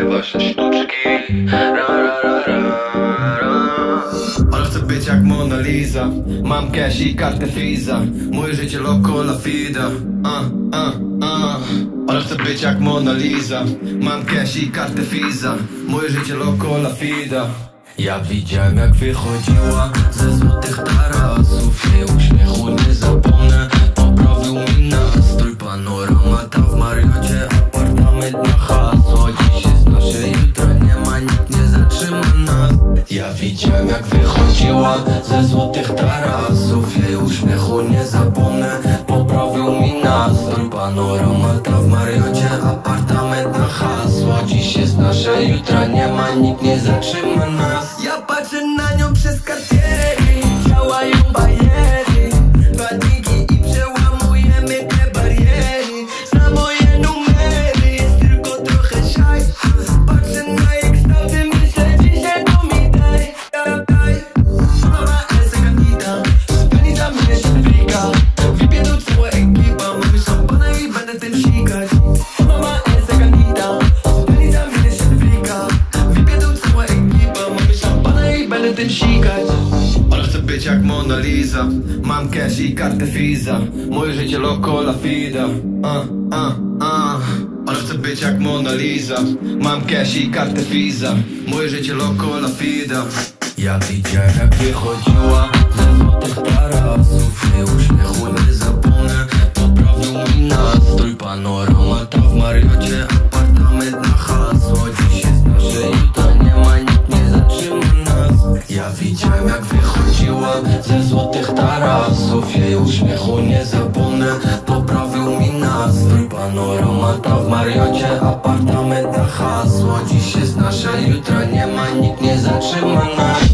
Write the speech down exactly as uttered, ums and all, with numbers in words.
Moje wasze sztuczki, ra, ra, ra, ra, ra. Ale chcę być jak Mona Lisa. Mam cash i kartę Visa. Moje życie loco la vida. uh, uh, uh. Ale chcę być jak Mona Lisa. Mam cash i kartę Visa. Moje życie loco la vida. Ja widziałem jak wychodziła ze złotych tarasów. Jej uśmiechu nie zapomnę, poprawił mi nastrój. Panorama tam w Marriotcie, apartament na hasło. Dziś jest nasze jutro, nie ma, nikt nie zatrzyma nas. Ja widziałem jak wychodziła ze złotych tarasów. Jej uśmiechu nie zapomnę, poprawił mi nastrój. Panorama tam w Marriotcie, apartament na hasło. Dziś jest nasze jutro, nie ma, nikt nie zatrzyma nas. Ja patrzę na nią przez kartiery, działają bariery, badniki i przełamujemy te bariery. Zna moje numery, jest tylko trochę szaj. Patrzę na jej kształty, myślę dzisiaj to mi daj. Mama Elsa Kanita, Kanita mnie się wika. Wybiedł cała ekipa, mamy szampana i będę tym sikać. Mama Elsa Kanita, Kanita mnie się wika. Wybiedł cała ekipa, mamy szampana i będę tym sikać. Chcę być jak Mona Lisa, mam cash i kartę Visa. Moje życie loco la vida. uh, uh, uh. Ale chcę być jak Mona Lisa, mam cash i kartę Visa. Moje życie loco la vida. Ja widziałem jak wychodziła ze złotych tarasów. Jej uśmiechu nie zapomnę, poprawił mi nastrój. Panorama tam w Marriotcie, apartament na hasło. Dziś jest nasze jutro, nie ma, nikt nie zatrzyma nas. Ja widziałem jak wychodziła ze złotych tarasów, jej uśmiechu nie zapomnę, poprawił mi nastrój. Panoramata w Marriotcie, apartament na hasło. Dziś jest nasze jutro, nie ma, nikt nie zatrzyma nas.